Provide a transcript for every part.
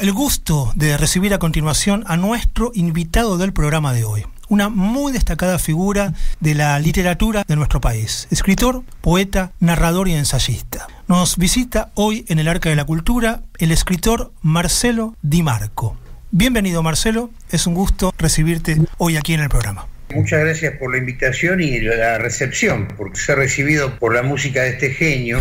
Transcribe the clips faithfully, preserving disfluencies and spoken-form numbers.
tengo el gusto de recibir a continuación a nuestro invitado del programa de hoy, una muy destacada figura de la literatura de nuestro país, escritor, poeta, narrador y ensayista. Nos visita hoy en el Arca de la Cultura el escritor Marcelo Di Marco. Bienvenido, Marcelo, es un gusto recibirte hoy aquí en el programa. Muchas gracias por la invitación y la recepción, porque ser recibido por la música de este genio,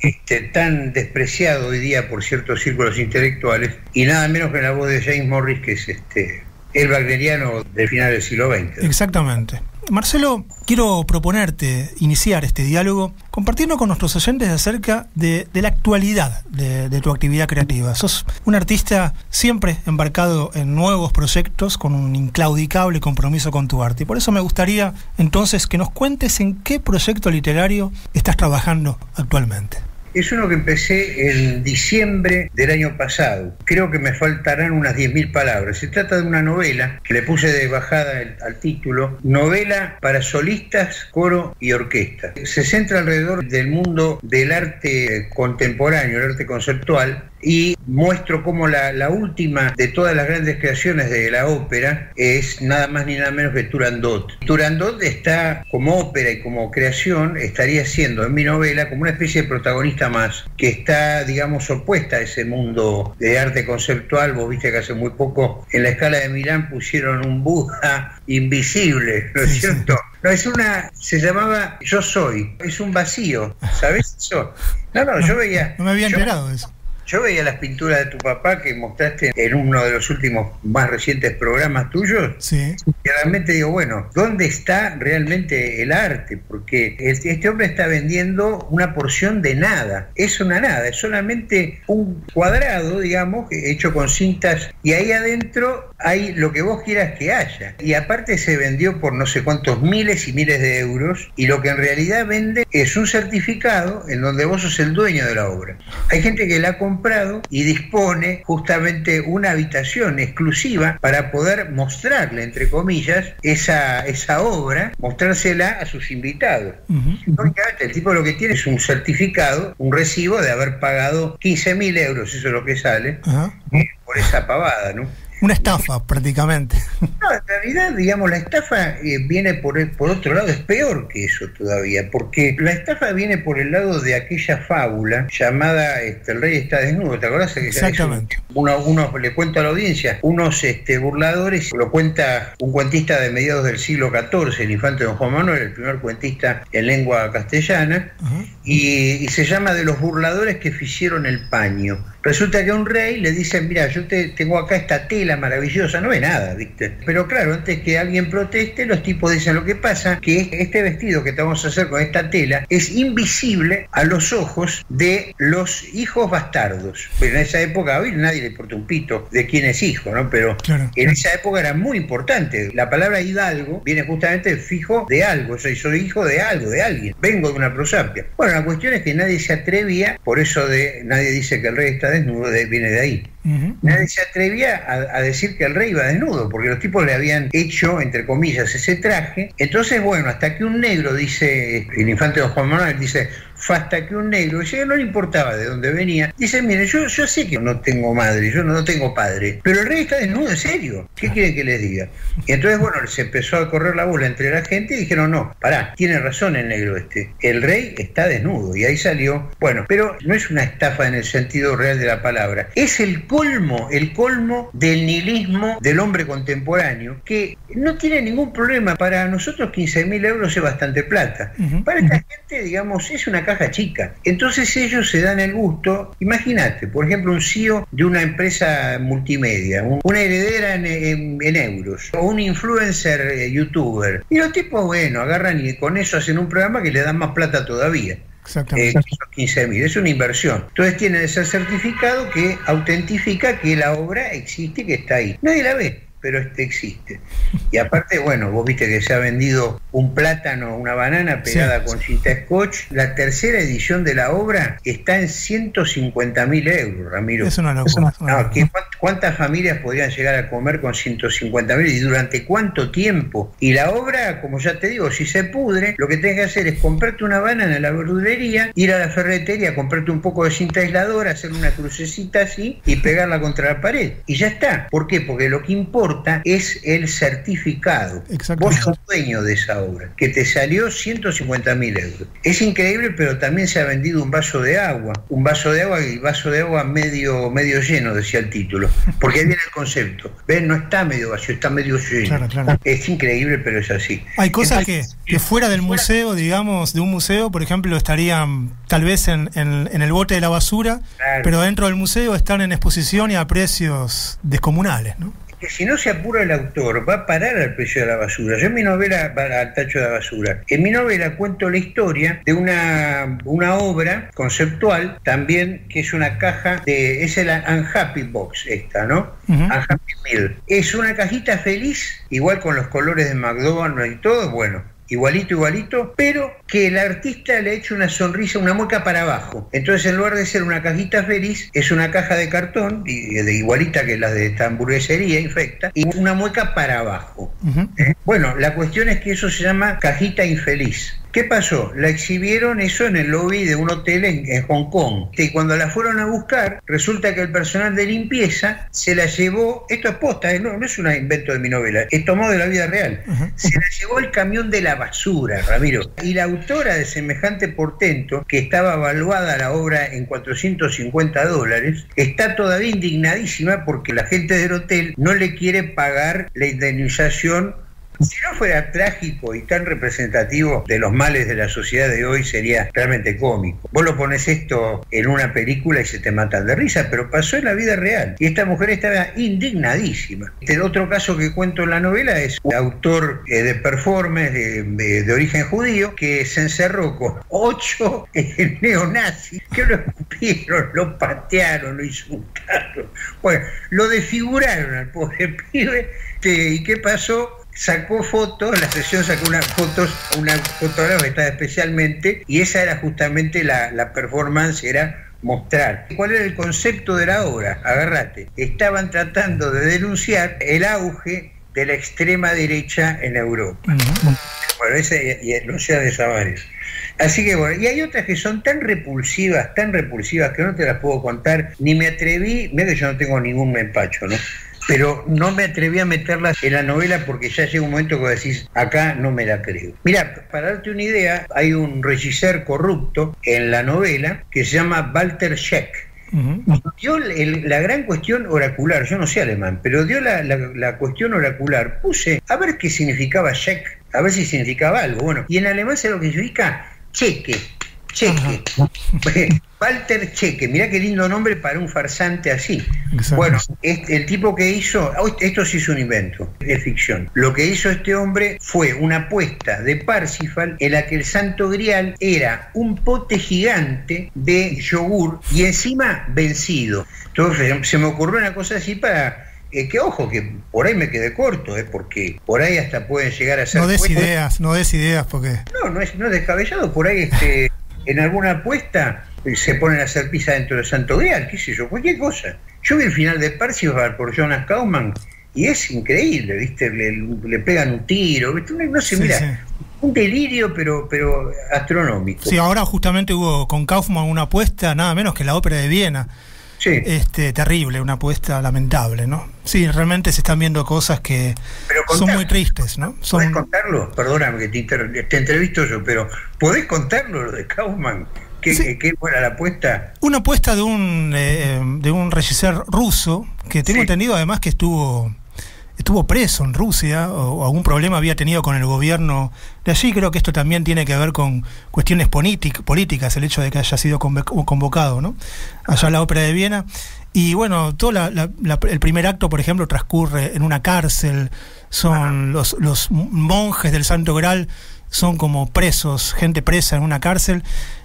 este, tan despreciado hoy día por ciertos círculos intelectuales, y nada menos que la voz de James Morris, que es este el wagneriano del final del siglo veinte. Exactamente. Marcelo, quiero proponerte iniciar este diálogo compartiendo con nuestros oyentes acerca de, de la actualidad de, de tu actividad creativa. Sos un artista siempre embarcado en nuevos proyectos con un inclaudicable compromiso con tu arte. Y por eso me gustaría entonces que nos cuentes en qué proyecto literario estás trabajando actualmente. Es uno que empecé en diciembre del año pasado. Creo que me faltarán unas diez mil palabras. Se trata de una novela que le puse de bajada el, al título, novela para solistas, coro y orquesta. Se centra alrededor del mundo del arte contemporáneo, el arte conceptual, y muestro cómo la, la última de todas las grandes creaciones de la ópera es nada más ni nada menos que Turandot. Turandot está, como ópera y como creación, estaría siendo en mi novela como una especie de protagonista más, que está, digamos, opuesta a ese mundo de arte conceptual. Vos viste que hace muy poco en la Scala de Milán pusieron un Buda invisible, ¿no es cierto? No, es una... se llamaba Yo Soy, es un vacío, ¿sabés eso? No, no, no yo veía... No me había enterado de eso. Yo veía las pinturas de tu papá que mostraste en uno de los últimos, más recientes programas tuyos. Sí. Y realmente digo, bueno, ¿dónde está realmente el arte? Porque este hombre está vendiendo una porción de nada. Es una nada, es solamente un cuadrado, digamos, hecho con cintas. Y ahí adentro hay lo que vos quieras que haya. Y aparte se vendió por no sé cuántos miles y miles de euros. Y lo que en realidad vende es un certificado en donde vos sos el dueño de la obra. Hay gente que la compra y dispone justamente una habitación exclusiva para poder mostrarle, entre comillas, esa, esa obra, mostrársela a sus invitados. Uh-huh. Obviamente, el tipo lo que tiene es un certificado, un recibo de haber pagado quince mil euros, eso es lo que sale, uh-huh, por esa pavada, ¿no? Una estafa, prácticamente. No, en realidad, digamos, la estafa eh, viene por, el, por otro lado, es peor que eso todavía, porque la estafa viene por el lado de aquella fábula llamada este, El rey está desnudo, ¿te acordás? Exactamente. Uno, uno, le cuento a la audiencia, unos este, burladores, lo cuenta un cuentista de mediados del siglo catorce, el Infante Don Juan Manuel, el primer cuentista en lengua castellana, uh-huh, y, y se llama De los burladores que hicieron el paño. Resulta que a un rey le dicen, mira, yo te tengo acá esta tela maravillosa, no es nada, ¿viste? Pero claro, antes que alguien proteste, los tipos dicen, lo que pasa que este vestido que te vamos a hacer con esta tela es invisible a los ojos de los hijos bastardos. Pero en esa época, hoy nadie le importa un pito de quién es hijo, ¿no? Pero claro, en esa época era muy importante. La palabra hidalgo viene justamente fijo de algo, soy, soy hijo de algo, de alguien, vengo de una prosapia. Bueno, la cuestión es que nadie se atrevía, por eso de nadie dice que el rey está desnudo, de, viene de ahí. Uh-huh. Nadie se atrevía a, a decir que el rey iba desnudo, porque los tipos le habían hecho, entre comillas, ese traje. Entonces, bueno, hasta que un negro, dice el Infante Don Juan Manuel, dice, hasta que un negro, que no le importaba de dónde venía, dice, mire, yo, yo sé que no tengo madre, yo no, no tengo padre, pero el rey está desnudo, en serio, ¿qué quieren que les diga? Y entonces, bueno, se empezó a correr la bola entre la gente y dijeron, no, pará, tiene razón el negro este, el rey está desnudo, y ahí salió. Bueno, pero no es una estafa en el sentido real de la palabra, es el colmo, el colmo del nihilismo del hombre contemporáneo, que no tiene ningún problema. Para nosotros quince mil euros es bastante plata, uh-huh, para esta gente, digamos, es una chica. Entonces ellos se dan el gusto, imagínate, por ejemplo, un C E O de una empresa multimedia, un, una heredera en, en, en euros, o un influencer eh, youtuber, y los tipos, bueno, agarran y con eso hacen un programa que le dan más plata todavía. Exactamente. Eh, quince mil, es una inversión. Entonces tienen ese certificado que autentifica que la obra existe y que está ahí. Nadie la ve. pero este existe. Y aparte, bueno, vos viste que se ha vendido un plátano, una banana pegada sí, con cinta scotch. La tercera edición de la obra está en ciento cincuenta mil euros, Ramiro. Es una locura. No, ¿cuántas familias podrían llegar a comer con ciento cincuenta mil? ¿Y durante cuánto tiempo? Y la obra, como ya te digo, si se pudre, lo que tenés que hacer es comprarte una banana en la verdulería, ir a la ferretería, comprarte un poco de cinta aisladora, hacer una crucecita así y pegarla contra la pared. Y ya está. ¿Por qué? Porque lo que importa es el certificado. Vos sos dueño de esa obra, que te salió ciento cincuenta mil euros. Es increíble, pero también se ha vendido un vaso de agua. Un vaso de agua y vaso de agua medio, medio lleno, decía el título. Porque ahí viene el concepto. ¿Ves? No está medio vacío, está medio lleno. Claro, claro. Es increíble, pero es así. Hay cosas Entonces, que, que fuera del fuera, museo, digamos, de un museo, por ejemplo, estarían tal vez en, en, en el bote de la basura, claro, pero dentro del museo están en exposición y a precios descomunales, ¿no? Que si no se apura el autor, va a parar al precio de la basura. Yo en mi novela, al tacho de la basura, en mi novela cuento la historia de una, una obra conceptual también, que es una caja de, es el Unhappy Box esta, ¿no? Uh-huh. Unhappy Meal. Es una cajita feliz, igual con los colores de McDonald's y todo, bueno, igualito, igualito, pero que el artista le ha hecho una sonrisa, una mueca para abajo. Entonces, en lugar de ser una cajita feliz, es una caja de cartón, de igualita que las de esta hamburguesería infecta, y una mueca para abajo. Uh-huh. Bueno, la cuestión es que eso se llama cajita infeliz. ¿Qué pasó? La exhibieron eso en el lobby de un hotel en, en Hong Kong. Y cuando la fueron a buscar, resulta que el personal de limpieza se la llevó, esto es posta, no, no es un invento de mi novela, es tomado de la vida real, uh-huh, se la llevó el camión de la basura, Ramiro. Y la autora de semejante portento, que estaba evaluada la obra en cuatrocientos cincuenta dólares, está todavía indignadísima porque la gente del hotel no le quiere pagar la indemnización. Si no fuera trágico y tan representativo de los males de la sociedad de hoy, sería realmente cómico. Vos lo pones esto en una película y se te matan de risa, pero pasó en la vida real. Y esta mujer estaba indignadísima. Este otro caso que cuento en la novela es un autor eh, de performance eh, de, de origen judío que se encerró con ocho eh, neonazis que lo escupieron, lo patearon, lo insultaron. Bueno, lo desfiguraron al pobre pibe. Que, ¿Y qué pasó? Sacó fotos, la sesión sacó unas fotos, una fotógrafa está especialmente, y esa era justamente la, la performance, era mostrar. ¿Cuál era el concepto de la obra? Agarrate. Estaban tratando de denunciar el auge de la extrema derecha en Europa. Uh-huh. Bueno, esa y el Océano de Savares. Así que bueno, y hay otras que son tan repulsivas, tan repulsivas, que no te las puedo contar, ni me atreví, mira que yo no tengo ningún empacho, ¿no? Pero no me atreví a meterlas en la novela porque ya llega un momento que decís, acá no me la creo. Mirá, para darte una idea, hay un regisseur corrupto en la novela que se llama Walter Scheck. Uh-huh. Dio el, la gran cuestión oracular, yo no sé alemán, pero dio la, la, la cuestión oracular. Puse a ver qué significaba Scheck, a ver si significaba algo. Bueno, y en alemán se lo que significa cheque. Cheque, Walter Cheque, mirá qué lindo nombre para un farsante así. Exacto. Bueno, este, el tipo que hizo, esto sí es un invento, es ficción. Lo que hizo este hombre fue una apuesta de Parsifal en la que el santo grial era un pote gigante de yogur y encima vencido. Entonces se me ocurrió una cosa así para... Eh, que ojo, que por ahí me quedé corto, eh, porque por ahí hasta pueden llegar a ser... No des cuentas. ideas, no des ideas, porque... No, no es, no es descabellado, por ahí este, en alguna apuesta se ponen a hacer pizza dentro del santo grial, qué sé yo, cualquier cosa. Yo vi el final de Parsifal por Jonas Kaufmann y es increíble, ¿viste? Le, le pegan un tiro, ¿viste? No sé, sí, mira... Sí. Un delirio, pero pero astronómico. Sí, ahora justamente hubo con Kaufmann una apuesta, nada menos que la Ópera de Viena. Sí. Este, terrible, una apuesta lamentable, ¿no? Sí, realmente se están viendo cosas que contá, son muy tristes, ¿no? Son... ¿Podés contarlo? Perdóname que te, inter... te entrevisto yo, pero ¿podés contarlo lo de Kaufmann? ¿Qué, sí. ¿Qué fuera la apuesta? Una apuesta de un eh, de un regisseur ruso, que tengo sí. entendido además que estuvo estuvo preso en Rusia, o, o algún problema había tenido con el gobierno de allí. Creo que esto también tiene que ver con cuestiones políticas, el hecho de que haya sido convocado, ¿no?, allá a la Ópera de Viena. Y bueno, todo la, la, la, el primer acto, por ejemplo, transcurre en una cárcel. Son los, los monjes del Santo Graal, son como presos, gente presa en una cárcel.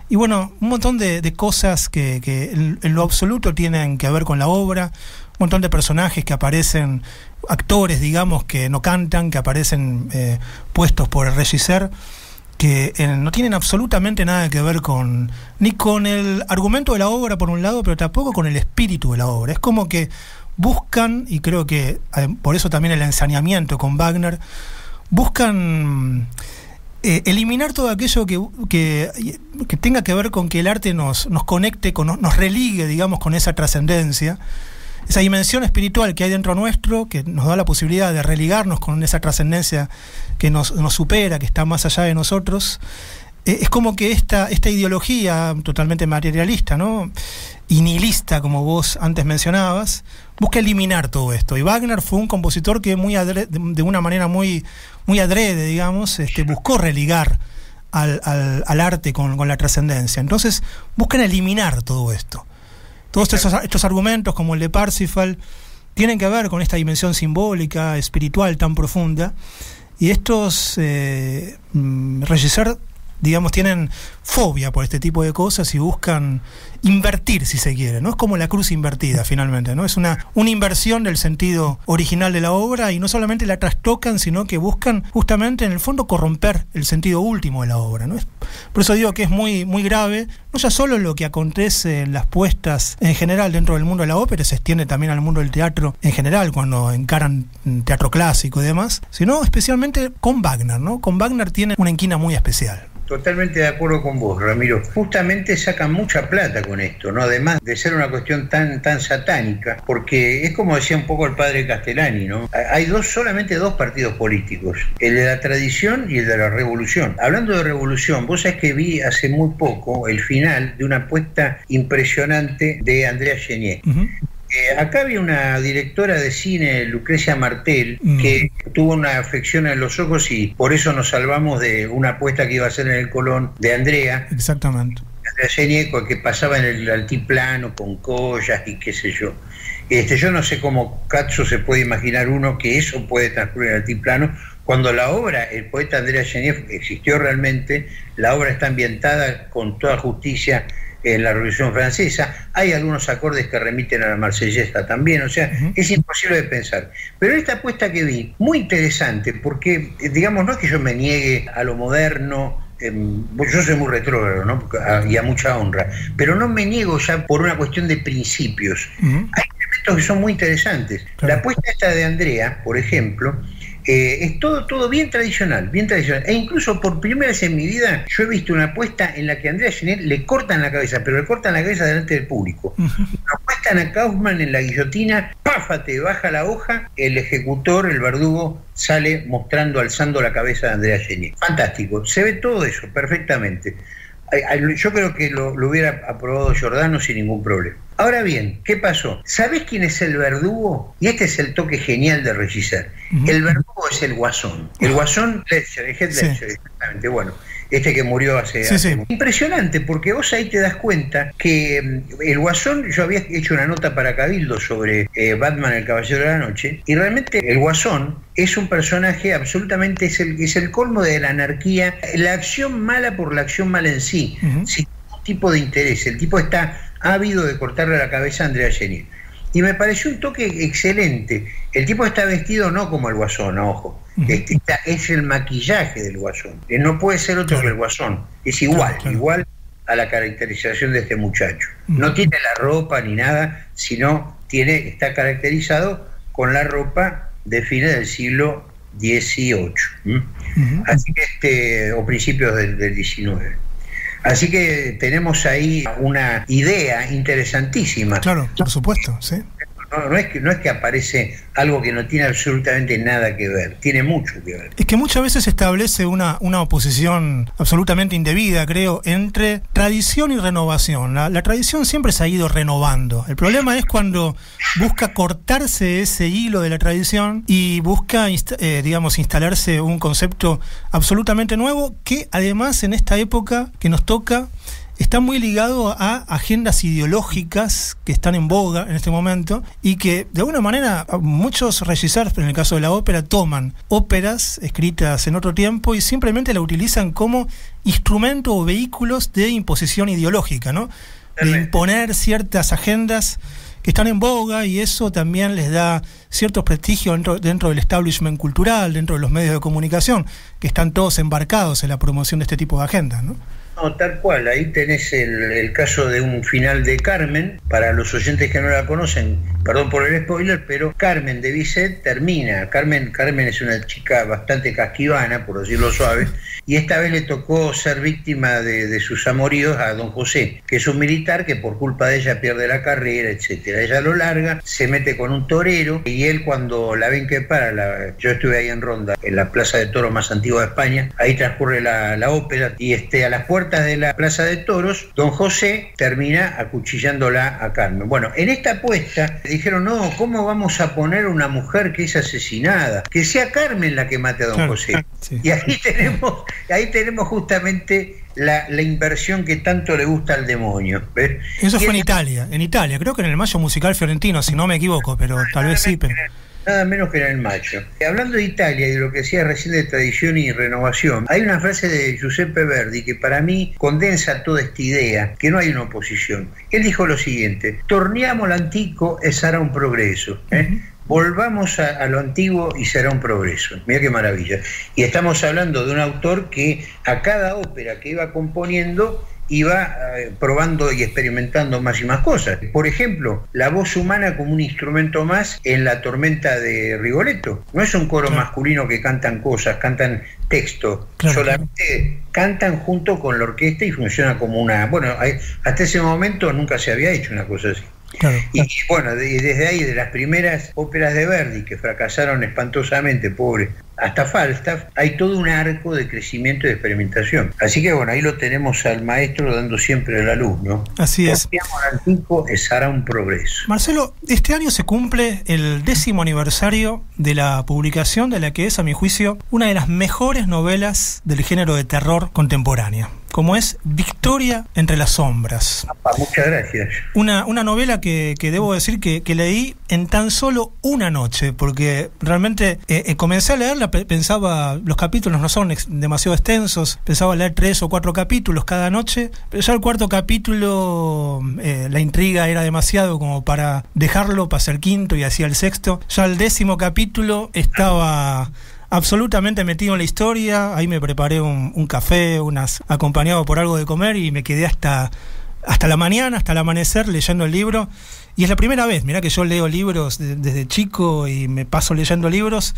Y bueno, un montón de, de cosas que, que en lo absoluto tienen que ver con la obra, un montón de personajes que aparecen, actores, digamos, que no cantan, que aparecen eh, puestos por el regisseur, que eh, no tienen absolutamente nada que ver con ni con el argumento de la obra, por un lado, pero tampoco con el espíritu de la obra. Es como que buscan, y creo que eh, por eso también el ensañamiento con Wagner, buscan... Eh, eliminar todo aquello que, que, que tenga que ver con que el arte nos, nos conecte, con, nos religue, digamos, con esa trascendencia, esa dimensión espiritual que hay dentro nuestro, que nos da la posibilidad de religarnos con esa trascendencia que nos, nos supera, que está más allá de nosotros. Eh, es como que esta, esta ideología totalmente materialista, ¿no?, y nihilista, como vos antes mencionabas, busca eliminar todo esto. Y Wagner fue un compositor que muy adrede, de una manera muy, muy adrede, digamos, este, buscó religar al, al, al arte con, con la trascendencia. Entonces buscan eliminar todo esto. Todos esos, estos argumentos, como el de Parsifal, tienen que ver con esta dimensión simbólica, espiritual tan profunda. Y estos eh, regisseurs, digamos, tienen fobia por este tipo de cosas y buscan invertir, si se quiere, ¿no? Es como la cruz invertida, finalmente, ¿no? Es una, una inversión del sentido original de la obra, y no solamente la trastocan, sino que buscan justamente, en el fondo, corromper el sentido último de la obra, ¿no? Es, por eso digo que es muy, muy grave, no ya solo lo que acontece en las puestas en general dentro del mundo de la ópera, se extiende también al mundo del teatro en general, cuando encaran teatro clásico y demás, sino especialmente con Wagner, ¿no? Con Wagner tiene una inquina muy especial. Totalmente de acuerdo con vos, Ramiro. Justamente sacan mucha plata con esto, ¿no? Además de ser una cuestión tan tan satánica, porque es como decía un poco el padre Castellani, ¿no? Hay dos solamente dos partidos políticos, el de la tradición y el de la revolución. Hablando de revolución, vos sabés que vi hace muy poco el final de una apuesta impresionante de Andrea Chénier. Uh-huh. Eh, acá había una directora de cine, Lucrecia Martel, mm. que tuvo una afección en los ojos, y por eso nos salvamos de una apuesta que iba a hacer en el Colón de Andrea. Exactamente. Andrea Chénier, que pasaba en el altiplano con collas y qué sé yo. Este, yo no sé cómo Katsu se puede imaginar uno que eso puede transcurrir en el altiplano, cuando la obra, el poeta Andrea Chénier existió realmente, la obra está ambientada con toda justicia en la Revolución Francesa, hay algunos acordes que remiten a la Marsellesa también, o sea, uh-huh. es imposible de pensar. Pero esta apuesta que vi, muy interesante, porque, digamos, no es que yo me niegue a lo moderno, eh, yo soy muy retrógrado, ¿no?, a, y a mucha honra, pero no me niego ya por una cuestión de principios. Uh-huh. Hay elementos que son muy interesantes. Claro. La apuesta esta de Andrea, por ejemplo, Eh, es todo todo bien tradicional, bien tradicional. E incluso por primera vez en mi vida yo he visto una apuesta en la que a Andrea Chénier le cortan la cabeza, pero le cortan la cabeza delante del público. Uh-huh. Lo apuestan a Kaufmann en la guillotina, páfate, baja la hoja, el ejecutor, el verdugo, sale mostrando, alzando la cabeza de Andrea Chénier. Fantástico, se ve todo eso perfectamente. Yo creo que lo, lo hubiera aprobado Giordano sin ningún problema. Ahora bien, ¿qué pasó? ¿Sabés quién es el verdugo? Y este es el toque genial de regisseur. Uh-huh. El verdugo es el Guasón. El Guasón, Ledger, Heath Ledger, sí. Exactamente, bueno. Este que murió hace... Sí, hace... Sí. Impresionante, porque vos ahí te das cuenta que el Guasón, yo había hecho una nota para Cabildo sobre eh, Batman, el Caballero de la Noche, y realmente el Guasón es un personaje absolutamente, es el, es el colmo de la anarquía, la acción mala por la acción mala en sí, uh-huh. sin ningún tipo de interés. El tipo está ávido de cortarle la cabeza a Andrea Chénier. Y me pareció un toque excelente. El tipo está vestido no como el Guasón, ojo. Este, está, es el maquillaje del Guasón. No puede ser otro que el Guasón. Es igual, claro, claro. igual a la caracterización de este muchacho. No tiene la ropa ni nada, sino tiene, está caracterizado con la ropa de fines del siglo dieciocho. ¿Mm? Uh-huh. Así que este, o principios del, del diecinueve. Así que tenemos ahí una idea interesantísima. Claro, por supuesto, sí. No, no, es que, no es que aparece algo que no tiene absolutamente nada que ver, tiene mucho que ver. Es que muchas veces se establece una, una oposición absolutamente indebida, creo, entre tradición y renovación. La, la tradición siempre se ha ido renovando. El problema es cuando busca cortarse ese hilo de la tradición y busca, insta eh, digamos, instalarse un concepto absolutamente nuevo, que además en esta época que nos toca está muy ligado a agendas ideológicas que están en boga en este momento y que de alguna manera muchos regisseurs, pero en el caso de la ópera, toman óperas escritas en otro tiempo y simplemente la utilizan como instrumento o vehículos de imposición ideológica, ¿no? De imponer ciertas agendas que están en boga, y eso también les da cierto prestigio dentro, dentro del establishment cultural, dentro de los medios de comunicación, que están todos embarcados en la promoción de este tipo de agendas, ¿no? No, tal cual. Ahí tenés el, el caso de un final de Carmen. Para los oyentes que no la conocen, perdón por el spoiler, pero Carmen de Bizet termina. Carmen, Carmen es una chica bastante casquivana, por decirlo suave, y esta vez le tocó ser víctima de, de sus amoríos a don José, que es un militar que por culpa de ella pierde la carrera, etcétera. Ella lo larga, se mete con un torero, y él, cuando la ven que para, la, yo estuve ahí en Ronda, en la plaza de toros más antigua de España, ahí transcurre la, la ópera, y este, a las puertas de la plaza de toros, don José termina acuchillándola a Carmen. Bueno, en esta apuesta dijeron: no, ¿cómo vamos a poner una mujer que es asesinada? Que sea Carmen la que mate a don José. Sí. Y ahí tenemos, ahí tenemos justamente la, la inversión que tanto le gusta al demonio. ¿Ves? Eso y fue en Italia, en Italia, creo que en el Mayo Musical Fiorentino, si no me equivoco, pero tal vez sí, pero... nada menos que era el macho. Hablando de Italia y de lo que decía recién de tradición y renovación, hay una frase de Giuseppe Verdi que para mí condensa toda esta idea, que no hay una oposición. Él dijo lo siguiente: torniamo l'antico e sarà un progreso. ¿Eh? Uh-huh. Volvamos a, a lo antiguo y será un progreso. Mira qué maravilla. Y estamos hablando de un autor que a cada ópera que iba componiendo iba eh, probando y experimentando más y más cosas. Por ejemplo, la voz humana como un instrumento más en La tormenta de Rigoletto. No es un coro, claro, masculino que cantan cosas, cantan texto, claro, solamente claro. Cantan junto con la orquesta y funciona como una... Bueno, hasta ese momento nunca se había hecho una cosa así. Claro, claro. Y bueno, de, desde ahí, de las primeras óperas de Verdi, que fracasaron espantosamente, pobre, hasta Falstaff, hay todo un arco de crecimiento y de experimentación. Así que bueno, ahí lo tenemos al maestro dando siempre la luz, ¿no? Así es. Al cinco, hará un progreso. Marcelo, este año se cumple el décimo aniversario de la publicación de la que es, a mi juicio, una de las mejores novelas del género de terror contemporánea, como es Victoria entre las sombras. Papá, muchas gracias. Una, una novela que, que debo decir que, que leí en tan solo una noche, porque realmente eh, eh, comencé a leerla, pensaba, los capítulos no son ex, demasiado extensos, pensaba leer tres o cuatro capítulos cada noche, pero ya el cuarto capítulo, eh, la intriga era demasiado como para dejarlo, pasé el quinto y hacia el sexto, ya el décimo capítulo estaba... absolutamente metido en la historia. Ahí me preparé un, un café, unas, acompañado por algo de comer, y me quedé hasta, hasta la mañana, hasta el amanecer leyendo el libro. Y es la primera vez, mirá que yo leo libros de, desde chico y me paso leyendo libros,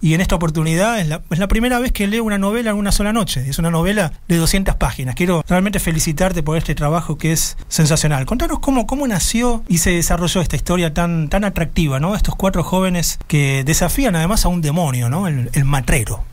y en esta oportunidad es la, es la primera vez que leo una novela en una sola noche. Es una novela de doscientas páginas. Quiero realmente felicitarte por este trabajo que es sensacional. Contanos cómo, cómo nació y se desarrolló esta historia tan, tan atractiva, ¿no? Estos cuatro jóvenes que desafían además a un demonio, ¿no? El, el matrero.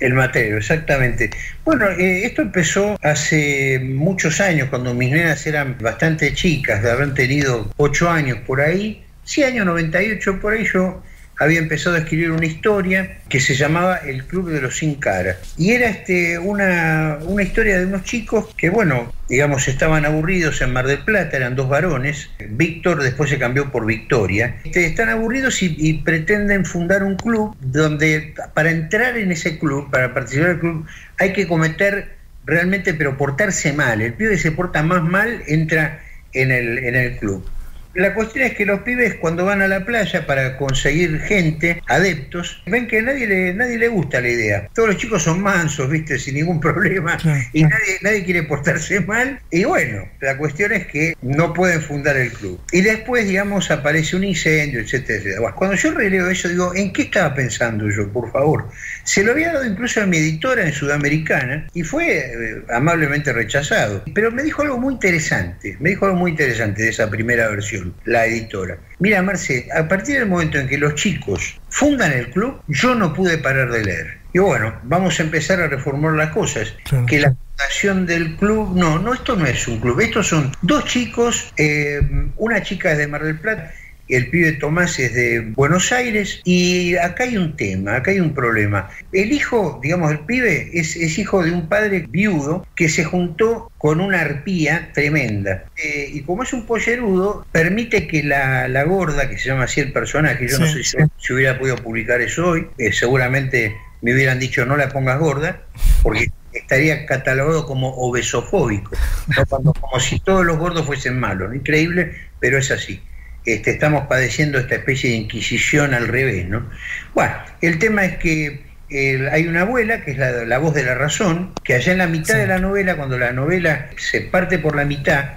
El matero, exactamente. Bueno, eh, esto empezó hace muchos años, cuando mis nenas eran bastante chicas, habrán tenido ocho años por ahí, sí, año noventa y ocho por ahí, yo había empezado a escribir una historia que se llamaba El Club de los Sin Cara. Y era este, una, una historia de unos chicos que, bueno, digamos, estaban aburridos en Mar del Plata, eran dos varones, Víctor después se cambió por Victoria. Este, están aburridos y, y pretenden fundar un club donde, para entrar en ese club, para participar del club, hay que cometer realmente, pero portarse mal. El pibe que se porta más mal entra en el, en el club. La cuestión es que los pibes, cuando van a la playa para conseguir gente, adeptos, ven que nadie le, nadie le gusta la idea. Todos los chicos son mansos, viste, sin ningún problema, y nadie, nadie quiere portarse mal. Y bueno, la cuestión es que no pueden fundar el club. Y después, digamos, aparece un incendio, etcétera, etcétera. Bueno, cuando yo releo eso, digo, ¿en qué estaba pensando yo, por favor? Se lo había dado incluso a mi editora en Sudamericana y fue eh, amablemente rechazado. Pero me dijo algo muy interesante, me dijo algo muy interesante de esa primera versión. La editora: mira, Marce, a partir del momento en que los chicos fundan el club, yo no pude parar de leer. Y bueno, vamos a empezar a reformar las cosas. Claro. Que la fundación del club, no, no, esto no es un club, estos son dos chicos, eh, una chica es de Mar del Plata el pibe Tomás es de Buenos Aires, y acá hay un tema, acá hay un problema. El hijo, digamos, el pibe es, es hijo de un padre viudo que se juntó con una arpía tremenda. Eh, y como es un pollerudo, permite que la, la gorda, que se llama así el personaje, yo sí, no sé si, si hubiera podido publicar eso hoy, eh, seguramente me hubieran dicho no la pongas gorda, porque estaría catalogado como obesofóbico, ¿no? Cuando, como si todos los gordos fuesen malos, ¿no? Increíble, pero es así. Este, estamos padeciendo esta especie de inquisición al revés, ¿no? Bueno, el tema es que eh, hay una abuela, que es la, la voz de la razón, que allá en la mitad sí. de la novela, cuando la novela se parte por la mitad,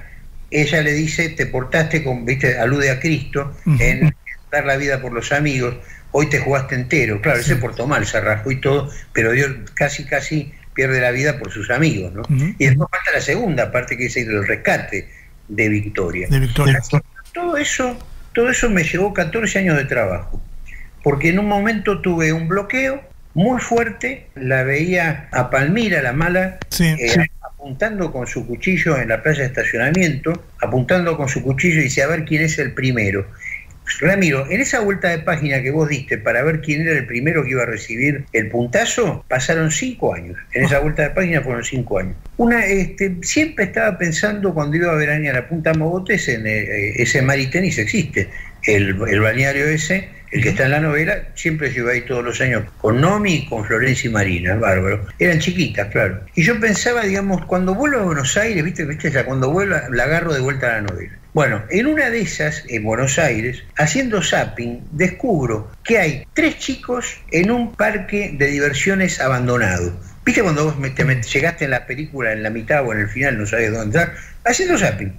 ella le dice, te portaste con, viste, alude a Cristo, en dar la vida por los amigos, hoy te jugaste entero. Claro, él se portó mal, se rasgó y todo, pero Dios casi, casi pierde la vida por sus amigos, ¿no? Uh-huh. Y después falta la segunda parte, que es el rescate de Victoria. De Victoria. La, todo eso, todo eso me llevó catorce años de trabajo, porque en un momento tuve un bloqueo muy fuerte, la veía a Palmira, la mala, sí, eh, sí. apuntando con su cuchillo en la playa de estacionamiento, apuntando con su cuchillo y dice, a ver quién es el primero. Ramiro, en esa vuelta de página que vos diste para ver quién era el primero que iba a recibir el puntazo, pasaron cinco años. En esa vuelta de página fueron cinco años. Una, este, siempre estaba pensando cuando iba a Veranear a Punta Mogotes en eh, ese mar y tenis existe, el, el balneario ese, el que está en la novela, siempre yo iba ahí todos los años con Nomi y con Florencia y Marina, bárbaro. Eran chiquitas, claro. Y yo pensaba, digamos, cuando vuelvo a Buenos Aires, viste, viste, cuando vuelvo la agarro de vuelta a la novela. Bueno, en una de esas, en Buenos Aires, haciendo zapping, descubro que hay tres chicos en un parque de diversiones abandonado. ¿Viste cuando vos me, te, me, llegaste en la película en la mitad o en el final, no sabés dónde estar? Haciendo zapping.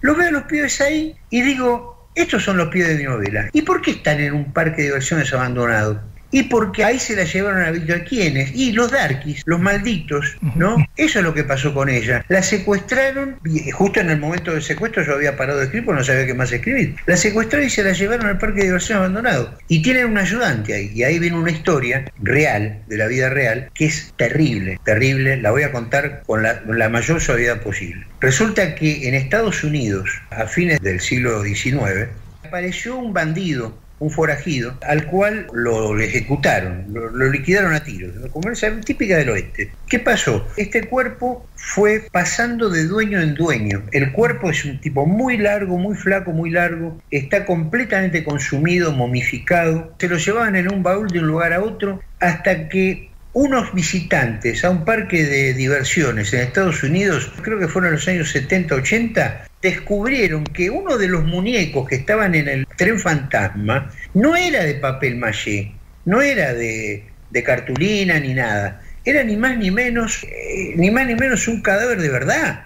Los veo a los pibes ahí y digo, estos son los pibes de mi novela. ¿Y por qué están en un parque de diversiones abandonado? Y porque ahí se la llevaron a Víctor. ¿Quiénes? Y los darkies, los malditos, ¿no? Eso es lo que pasó con ella. La secuestraron, y justo en el momento del secuestro yo había parado de escribir porque no sabía qué más escribir. La secuestraron y se la llevaron al parque de diversión abandonado. Y tienen un ayudante ahí. Y ahí viene una historia real, de la vida real, que es terrible, terrible. La voy a contar con la, la mayor suavidad posible. Resulta que en Estados Unidos, a fines del siglo diecinueve, apareció un bandido, un forajido, al cual lo ejecutaron, lo, lo liquidaron a tiros, como es típica del oeste. ¿Qué pasó? Este cuerpo fue pasando de dueño en dueño. El cuerpo es un tipo muy largo, muy flaco, muy largo, está completamente consumido, momificado. Se lo llevaban en un baúl de un lugar a otro hasta que unos visitantes a un parque de diversiones en Estados Unidos, creo que fueron los años setenta, ochenta, descubrieron que uno de los muñecos que estaban en el tren fantasma no era de papel maché, no era de, de cartulina ni nada, era ni más ni menos eh, ni más ni menos un cadáver de verdad.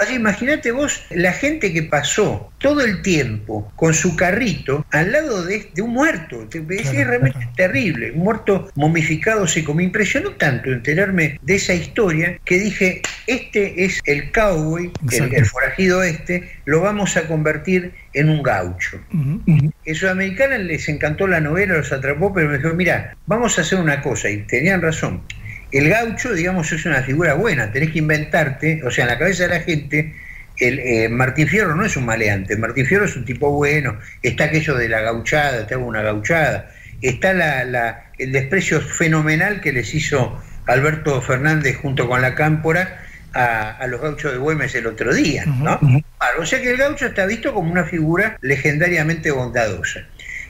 Así imagínate vos la gente que pasó todo el tiempo con su carrito al lado de, de un muerto. Es realmente terrible, un muerto momificado seco. Me impresionó tanto enterarme de esa historia que dije, este es el cowboy, el, el forajido este, lo vamos a convertir en un gaucho. Uh-huh, uh-huh. En Sudamericana les encantó la novela, los atrapó, pero me dijo, mirá, vamos a hacer una cosa, y tenían razón. El gaucho, digamos, es una figura buena, tenés que inventarte, o sea, en la cabeza de la gente, el, eh, Martín Fierro no es un maleante, Martín Fierro es un tipo bueno, está aquello de la gauchada, te hago una gauchada, está la, la, el desprecio fenomenal que les hizo Alberto Fernández junto con la Cámpora a, a los gauchos de Güemes el otro día, ¿no? Uh-huh. Claro, o sea que el gaucho está visto como una figura legendariamente bondadosa.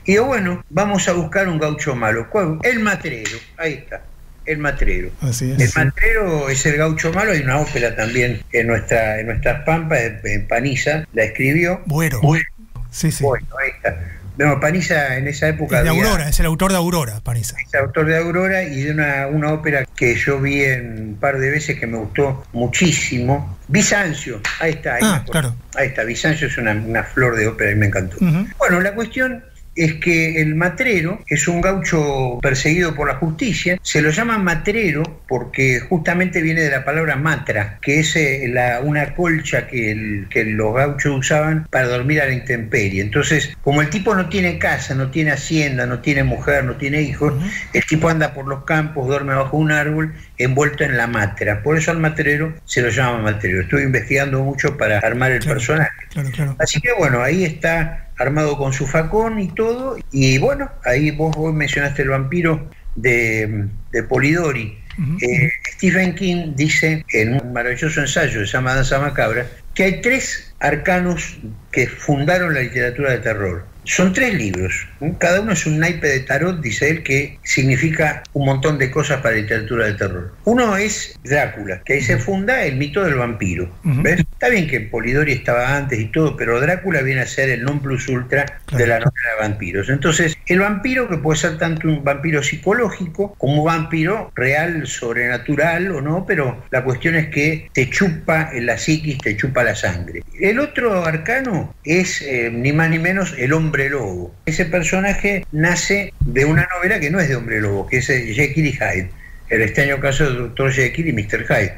Y digo, bueno, vamos a buscar un gaucho malo, ¿cuál? El matrero, ahí está. El matrero. Así es, el matrero sí. Es el gaucho malo. Hay una ópera también en nuestra en nuestras pampas, en Paniza, la escribió. Bueno, bueno, sí, sí. Bueno, ahí está. No, Paniza en esa época. De Aurora, es el autor de Aurora, Paniza. Es el autor de Aurora y de una, una ópera que yo vi en un par de veces que me gustó muchísimo. Bizancio, ahí está. Ahí ah, claro. Ahí está, Bizancio es una, una flor de ópera y me encantó. Uh-huh. Bueno, la cuestión es que el matrero es un gaucho perseguido por la justicia. Se lo llama matrero porque justamente viene de la palabra matra, que es eh, la, una colcha que, el, que los gauchos usaban para dormir a la intemperie. Entonces, como el tipo no tiene casa, no tiene hacienda, no tiene mujer, no tiene hijos, el tipo anda por los campos, duerme bajo un árbol envuelto en la mátera. Por eso al matrero se lo llama matrero. Estuve investigando mucho para armar el claro, personaje. Claro, claro. Así que bueno, ahí está armado con su facón y todo. Y bueno, ahí vos, vos mencionaste el vampiro de, de Polidori. Uh-huh. eh, Stephen King dice en un maravilloso ensayo que se llama Danza Macabra que hay tres arcanos que fundaron la literatura de terror. Son tres libros, cada uno es un naipe de tarot, dice él, que significa un montón de cosas para la literatura de terror. Uno es Drácula, que ahí se funda el mito del vampiro. Uh-huh. ¿Ves? Está bien que Polidori estaba antes y todo, pero Drácula viene a ser el non plus ultra de la novela de vampiros. Entonces, el vampiro, que puede ser tanto un vampiro psicológico como un vampiro real, sobrenatural o no, pero la cuestión es que te chupa la psiquis, te chupa la sangre. El otro arcano es eh, ni más ni menos el hombre lobo. Ese personaje nace de una novela que no es de hombre lobo, que es Jekyll y Hyde, el extraño caso del doctor Jekyll y mister Hyde,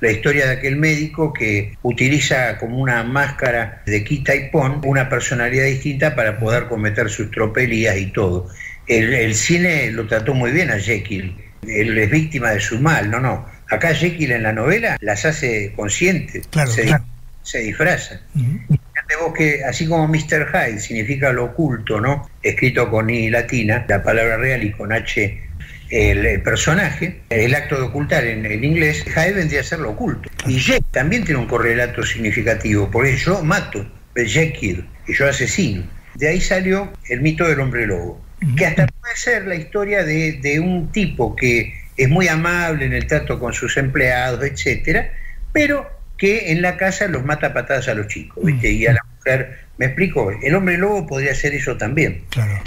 la historia de aquel médico que utiliza como una máscara de quita y pon una personalidad distinta para poder cometer sus tropelías y todo. El, el cine lo trató muy bien a Jekyll, él es víctima de su mal, no, no. Acá Jekyll en la novela las hace conscientes, claro, se, claro. se disfraza. Uh-huh. De vos que, así como mister Hyde significa lo oculto, ¿no? Escrito con I latina, la palabra real, y con H el, el personaje, el acto de ocultar en, en inglés, Hyde vendría a ser lo oculto. Y Jekyll también tiene un correlato significativo, porque yo mato, Jekyll, y yo asesino. De ahí salió el mito del hombre lobo, que hasta puede ser la historia de, de un tipo que es muy amable en el trato con sus empleados, etcétera, pero que en la casa los mata patadas a los chicos, ¿viste? Y a la mujer, me explico, el hombre lobo podría hacer eso también. Claro.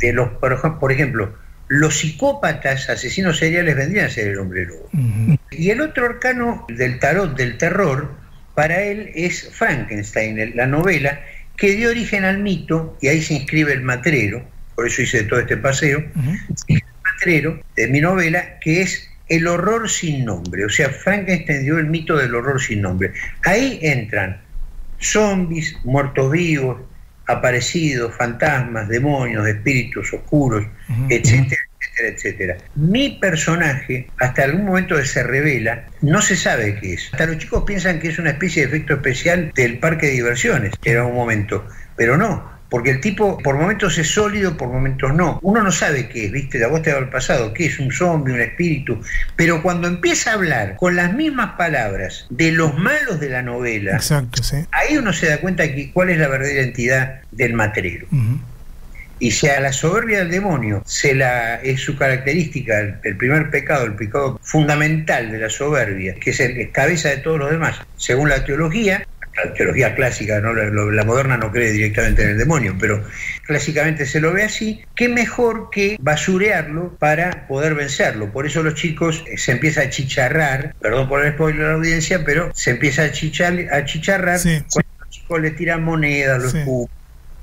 De los, por ejemplo, los psicópatas, asesinos seriales, vendrían a ser el hombre lobo. Uh-huh. Y el otro arcano del tarot del terror, para él es Frankenstein, la novela, que dio origen al mito, y ahí se inscribe el matrero, por eso hice todo este paseo, uh-huh. el matrero de mi novela, que es el horror sin nombre. O sea, Frankenstein dio el mito del horror sin nombre. Ahí entran zombies, muertos vivos, aparecidos, fantasmas, demonios, espíritus oscuros, uh-huh. etcétera, etcétera, etcétera. Mi personaje, hasta algún momento se revela, no se sabe qué es. Hasta los chicos piensan que es una especie de efecto especial del parque de diversiones, en un momento, pero no. Porque el tipo por momentos es sólido, por momentos no. Uno no sabe qué es, ¿viste? La voz te va al pasado, qué es un zombie, un espíritu. Pero cuando empieza a hablar con las mismas palabras de los malos de la novela, exacto, sí. ahí uno se da cuenta de cuál es la verdadera entidad del matrero. Uh-huh. Y si a la soberbia del demonio se la, es su característica, el, el primer pecado, el pecado fundamental de la soberbia, que es el cabeza de todos los demás, según la teología, la teología clásica, ¿no? la, la moderna no cree directamente en el demonio, pero clásicamente se lo ve así, qué mejor que basurearlo para poder vencerlo. Por eso los chicos se empieza a chicharrar, perdón por el spoiler a la audiencia, pero se empieza a, chichar, a chicharrar sí, cuando sí. los chicos le tiran monedas, los sí. cubos,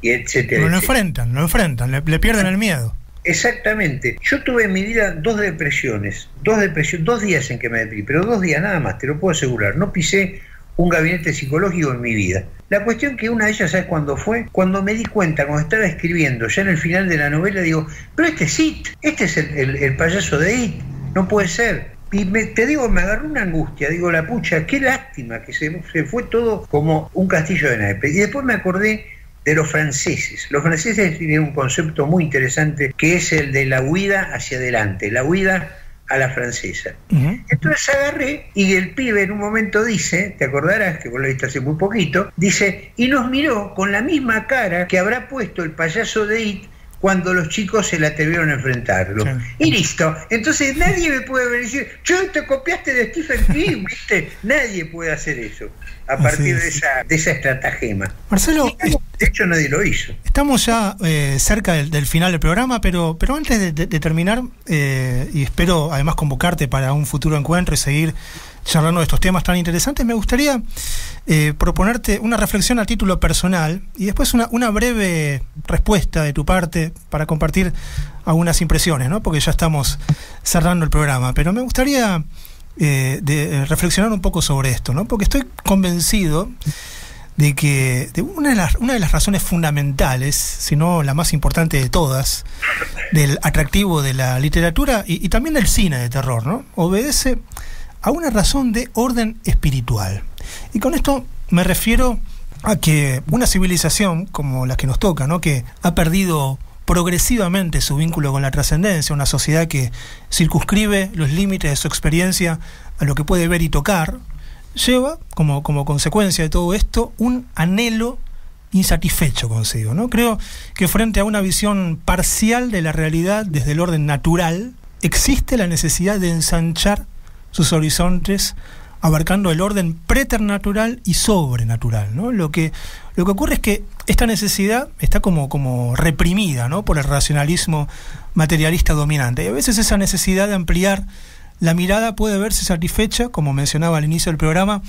y etcétera. Pero lo etcétera. enfrentan, lo enfrentan, le, le pierden el miedo. Exactamente. Yo tuve en mi vida dos depresiones, dos depresiones, dos días en que me deprimí, pero dos días nada más, te lo puedo asegurar. No pisé un gabinete psicológico en mi vida. La cuestión que una de ellas, ¿sabes cuándo fue? Cuando me di cuenta, cuando estaba escribiendo, ya en el final de la novela, digo, pero este es It, este es el, el, el payaso de It, no puede ser. Y me, te digo, me agarró una angustia, digo, la pucha, qué lástima, que se, se fue todo como un castillo de naipes. Y después me acordé de los franceses. Los franceses tienen un concepto muy interesante, que es el de la huida hacia adelante, la huida a la francesa. Uh-huh. Entonces agarré y el pibe en un momento dice, te acordarás que vos lo viste hace muy poquito, dice, y nos miró con la misma cara que habrá puesto el payaso de It cuando los chicos se la atrevieron a enfrentarlo. Sí. Y listo. Entonces nadie me puede decir, yo te copiaste de Stephen King, ¿viste? Nadie puede hacer eso a partir es. de, esa, de esa estratagema. Marcelo, y, de hecho nadie lo hizo. Estamos ya eh, cerca del, del final del programa, pero, pero antes de, de, de terminar, eh, y espero además convocarte para un futuro encuentro y seguir charlando de estos temas tan interesantes, me gustaría eh, proponerte una reflexión a título personal y después una, una breve respuesta de tu parte para compartir algunas impresiones, ¿no? Porque ya estamos cerrando el programa, pero me gustaría eh, de, reflexionar un poco sobre esto, ¿no? Porque estoy convencido de que de una, de las, una de las razones fundamentales, si no la más importante de todas, del atractivo de la literatura y, y también del cine de terror, ¿no?, obedece a una razón de orden espiritual. Y con esto me refiero a que una civilización como la que nos toca, ¿no?, que ha perdido progresivamente su vínculo con la trascendencia, una sociedad que circunscribe los límites de su experiencia a lo que puede ver y tocar, lleva como, como consecuencia de todo esto un anhelo insatisfecho consigo, ¿no? Creo que frente a una visión parcial de la realidad desde el orden natural, existe la necesidad de ensanchar sus horizontes abarcando el orden preternatural y sobrenatural, ¿no? Lo que, lo que ocurre es que esta necesidad está como, como reprimida, ¿no?, por el racionalismo materialista dominante. Y a veces esa necesidad de ampliar la mirada puede verse satisfecha, como mencionaba al inicio del programa,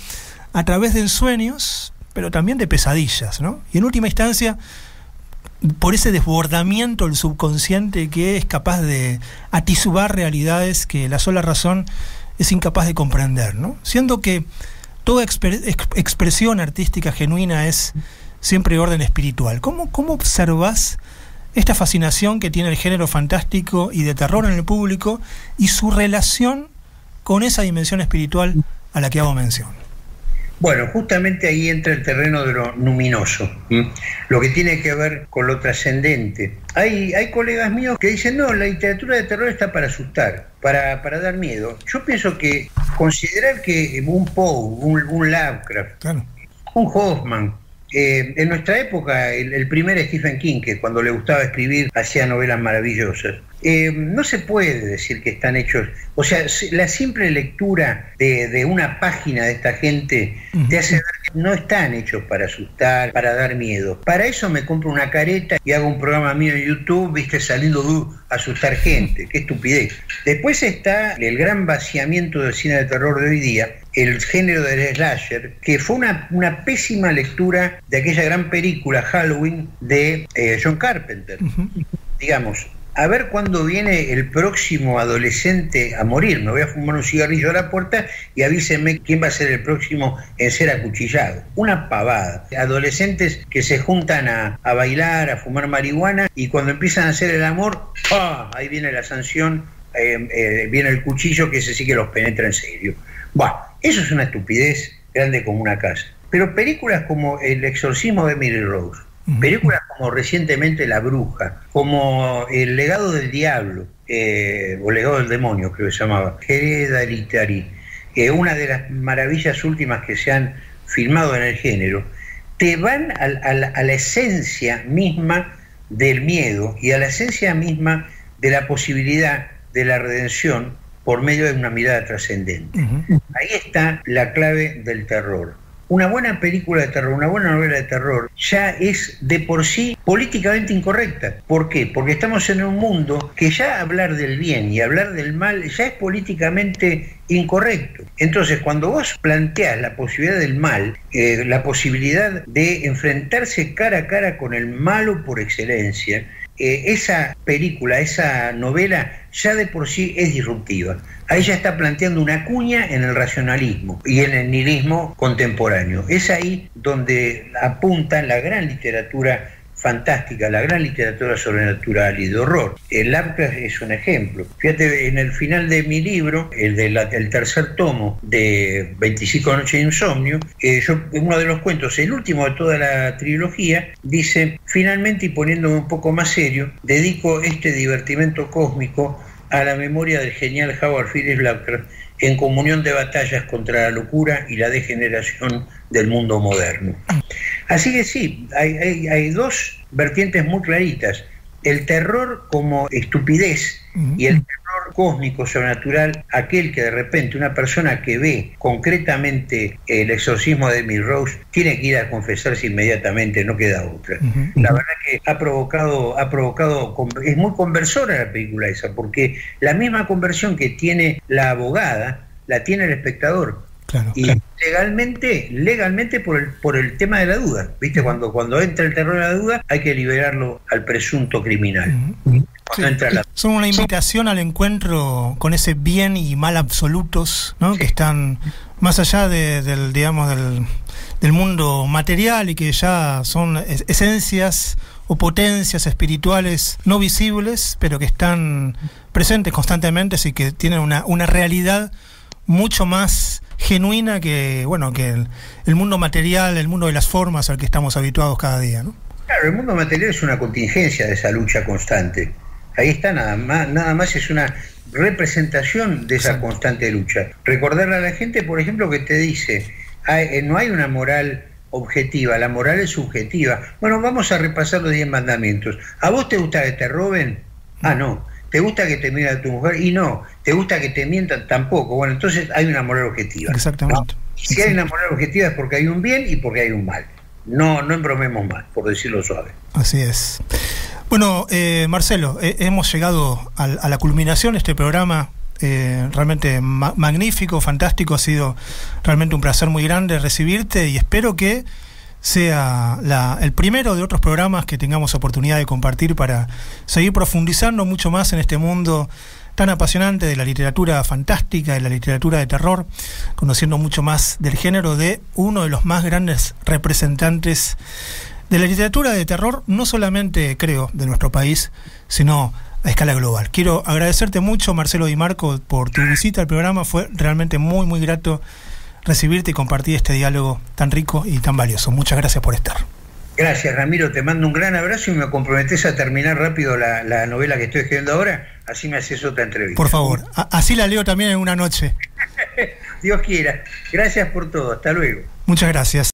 a través de ensueños, pero también de pesadillas, ¿no? Y en última instancia, por ese desbordamiento del subconsciente que es capaz de atisbar realidades que la sola razón es incapaz de comprender, ¿no? Siendo que toda expre exp expresión artística genuina es siempre de orden espiritual. ¿Cómo, cómo observas esta fascinación que tiene el género fantástico y de terror en el público y su relación con esa dimensión espiritual a la que hago mención? Bueno, justamente ahí entra el terreno de lo luminoso, ¿eh?, lo que tiene que ver con lo trascendente. Hay, hay colegas míos que dicen, no, la literatura de terror está para asustar, para, para dar miedo. Yo pienso que considerar que un Poe, un, un Lovecraft, claro, un Hoffman, eh, en nuestra época, el, el primer Stephen King, que cuando le gustaba escribir hacía novelas maravillosas, eh, no se puede decir que están hechos. O sea, la simple lectura de, de una página de esta gente te hace ver que no están hechos para asustar, para dar miedo. Para eso me compro una careta y hago un programa mío en YouTube, viste, saliendo de asustar gente. Qué estupidez. Después está el gran vaciamiento del cine de terror de hoy día, el género del slasher, que fue una, una pésima lectura de aquella gran película Halloween de eh, John Carpenter. Uh-huh. Digamos, a ver cuándo viene el próximo adolescente a morir. Me voy a fumar un cigarrillo a la puerta y avísenme quién va a ser el próximo en ser acuchillado. Una pavada. Adolescentes que se juntan a, a bailar, a fumar marihuana, y cuando empiezan a hacer el amor, ¡ah!, ahí viene la sanción, eh, eh, viene el cuchillo, que ese sí que los penetra en serio. Bueno, eso es una estupidez grande como una casa. Pero películas como El exorcismo de Emily Rose, películas como recientemente La bruja, como El legado del diablo, eh, o Legado del demonio creo que se llamaba, Hereditary, eh, una de las maravillas últimas que se han filmado en el género, te van a, a, a la esencia misma del miedo y a la esencia misma de la posibilidad de la redención por medio de una mirada trascendente. Uh-huh. Ahí está la clave del terror. Una buena película de terror, una buena novela de terror, ya es de por sí políticamente incorrecta. ¿Por qué? Porque estamos en un mundo que ya hablar del bien y hablar del mal ya es políticamente incorrecto. Entonces, cuando vos planteás la posibilidad del mal, eh, la posibilidad de enfrentarse cara a cara con el malo por excelencia, Eh, esa película, esa novela ya de por sí es disruptiva. Ahí ya está planteando una cuña en el racionalismo y en el nihilismo contemporáneo. Es ahí donde apunta la gran literatura fantástica, la gran literatura sobrenatural y de horror. El Lovecraft es un ejemplo. Fíjate, en el final de mi libro, el del de tercer tomo de veinticinco noches de insomnio, eh, yo, uno de los cuentos, el último de toda la trilogía, dice, finalmente, y poniéndome un poco más serio, dedico este divertimento cósmico a la memoria del genial Howard Phillips Lovecraft, en comunión de batallas contra la locura y la degeneración del mundo moderno. Así que sí, hay, hay, hay dos vertientes muy claritas, el terror como estupidez y el terror cósmico, sobrenatural, aquel que de repente una persona que ve concretamente El exorcismo de Emily Rose tiene que ir a confesarse inmediatamente, no queda otra. Uh-huh. La verdad que ha provocado, ha provocado, es muy conversora la película esa, porque la misma conversión que tiene la abogada, la tiene el espectador. Claro, y claro. legalmente, legalmente por el, por el tema de la duda, ¿viste? Cuando, cuando entra el terror de la duda hay que liberarlo al presunto criminal. Uh-huh. Sí, la... Son una invitación al encuentro con ese bien y mal absolutos, ¿no? Sí. Que están más allá de, del, digamos, del, del mundo material y que ya son es esencias o potencias espirituales no visibles, pero que están presentes constantemente, así que tienen una, una realidad mucho más genuina que, bueno, que el, el mundo material, el mundo de las formas al que estamos habituados cada día, ¿no? Claro, el mundo material es una contingencia de esa lucha constante. Ahí está, nada más, nada más es una representación de esa Exacto. constante lucha. Recordarle a la gente, por ejemplo, que te dice, hay, no hay una moral objetiva, la moral es subjetiva. Bueno, vamos a repasar los diez mandamientos. ¿A vos te gusta que te roben? Ah, no. ¿Te gusta que te mire a tu mujer? Y no. ¿Te gusta que te mientan? Tampoco. Bueno, entonces hay una moral objetiva. Exactamente. ¿No? Si hay una moral objetiva es porque hay un bien y porque hay un mal. No, no embromemos más, por decirlo suave. Así es. Bueno, eh, Marcelo, eh, hemos llegado a, a la culminación de este programa. Eh, realmente ma magnífico, fantástico. Ha sido realmente un placer muy grande recibirte y espero que sea la, el primero de otros programas que tengamos oportunidad de compartir para seguir profundizando mucho más en este mundo tan apasionante de la literatura fantástica, de la literatura de terror, conociendo mucho más del género de uno de los más grandes representantes de la literatura de terror, no solamente, creo, de nuestro país, sino a escala global. Quiero agradecerte mucho, Marcelo Di Marco, por tu visita al programa. Fue realmente muy, muy grato recibirte y compartir este diálogo tan rico y tan valioso. Muchas gracias por estar. Gracias, Ramiro, te mando un gran abrazo y me comprometes a terminar rápido la, la novela que estoy escribiendo ahora, así me haces otra entrevista. Por favor, así la leo también en una noche. Dios quiera. Gracias por todo, hasta luego. Muchas gracias.